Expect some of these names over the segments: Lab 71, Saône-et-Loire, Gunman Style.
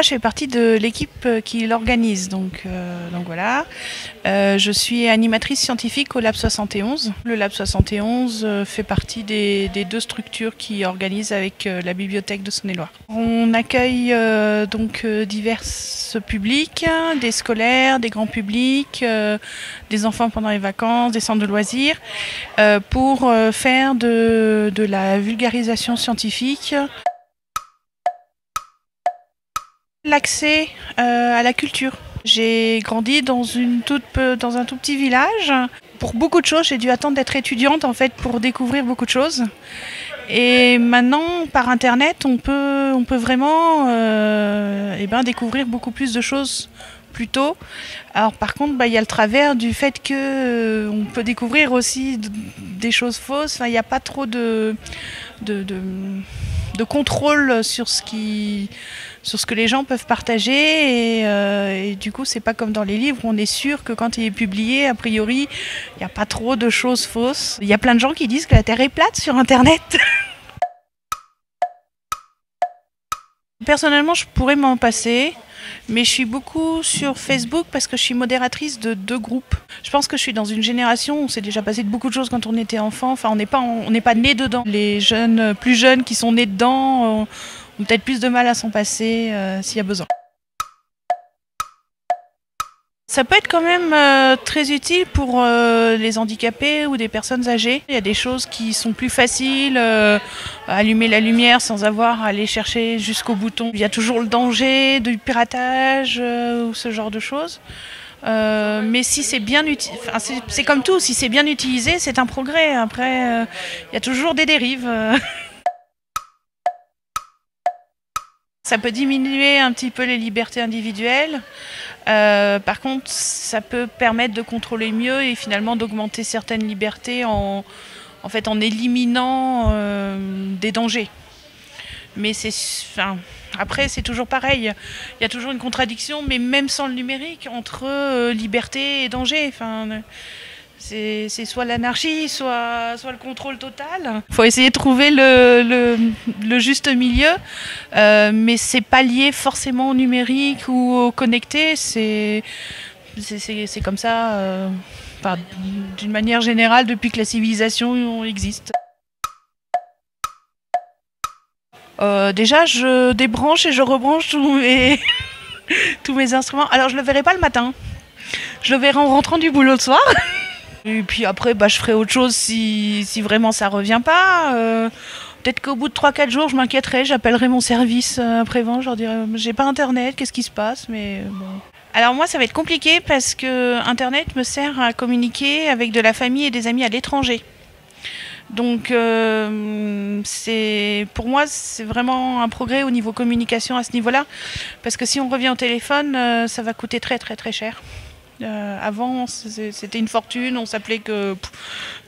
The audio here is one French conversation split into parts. moi, je fais partie de l'équipe qui l'organise, donc voilà. Je suis animatrice scientifique au Lab 71. Le Lab 71 fait partie des deux structures qui organisent avec la bibliothèque de Saône-et-Loire. On accueille donc divers publics, des scolaires, des grands publics, des enfants pendant les vacances, des centres de loisirs, pour faire de la vulgarisation scientifique. L'accès à la culture. J'ai grandi dans un tout petit village. Pour beaucoup de choses, j'ai dû attendre d'être étudiante en fait pour découvrir beaucoup de choses. Et maintenant, par Internet, on peut vraiment découvrir beaucoup plus de choses plus tôt. Alors par contre, il y a le travers du fait que on peut découvrir aussi des choses fausses. Enfin, il n'y a pas trop de contrôle sur ce que les gens peuvent partager et du coup c'est pas comme dans les livres où on est sûr que quand il est publié a priori il n'y a pas trop de choses fausses. Il y a plein de gens qui disent que la Terre est plate sur Internet. Personnellement je pourrais m'en passer, mais je suis beaucoup sur Facebook parce que je suis modératrice de deux groupes. Je pense que je suis dans une génération où on s'est déjà passé de beaucoup de choses quand on était enfant. Enfin, on n'est pas né dedans. Les jeunes, plus jeunes qui sont nés dedans, ont peut-être plus de mal à s'en passer s'il y a besoin. Ça peut être quand même très utile pour les handicapés ou des personnes âgées. Il y a des choses qui sont plus faciles, allumer la lumière sans avoir à aller chercher jusqu'au bouton. Il y a toujours le danger du piratage ou ce genre de choses. Mais si c'est bien utilisé, enfin, c'est comme tout, si c'est bien utilisé, c'est un progrès. Après, il y a toujours des dérives. Ça peut diminuer un petit peu les libertés individuelles. Par contre, ça peut permettre de contrôler mieux et finalement d'augmenter certaines libertés en éliminant des dangers. Mais après, c'est toujours pareil. Il y a toujours une contradiction, mais même sans le numérique, entre liberté et danger. Enfin, c'est soit l'anarchie, soit le contrôle total. Il faut essayer de trouver le juste milieu, mais c'est pas lié forcément au numérique ou au connecté. C'est comme ça, d'une manière générale, depuis que la civilisation existe. Déjà, je débranche et je rebranche tous mes instruments. Alors, je le verrai pas le matin. Je le verrai en rentrant du boulot le soir. Et puis après, je ferai autre chose si vraiment ça revient pas. Peut-être qu'au bout de 3-4 jours, je m'inquiéterai, j'appellerai mon service après-vente, je leur dirai « j'ai pas Internet, qu'est-ce qui se passe ?» mais bon. Alors moi, ça va être compliqué parce que Internet me sert à communiquer avec de la famille et des amis à l'étranger. Donc pour moi, c'est vraiment un progrès au niveau communication à ce niveau-là. Parce que si on revient au téléphone, ça va coûter très très très cher. Avant, c'était une fortune, on s'appelait que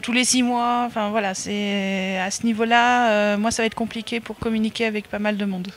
tous les 6 mois. Enfin voilà, c'est à ce niveau-là, moi ça va être compliqué pour communiquer avec pas mal de monde.